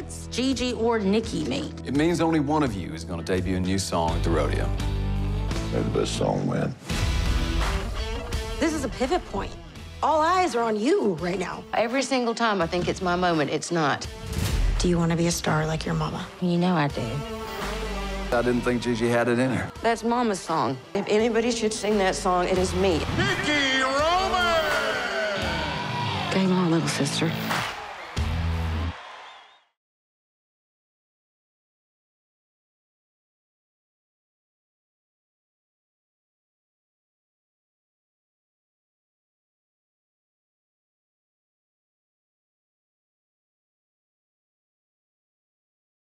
What's Gigi or Nikki mean? It means only one of you is going to debut a new song at the rodeo. May the best song win. This is a pivot point. All eyes are on you right now. Every single time I think it's my moment, it's not. Do you want to be a star like your mama? You know I do. I didn't think Gigi had it in her. That's Mama's song. If anybody should sing that song, it is me. Nikki Roman! Game on, little sister.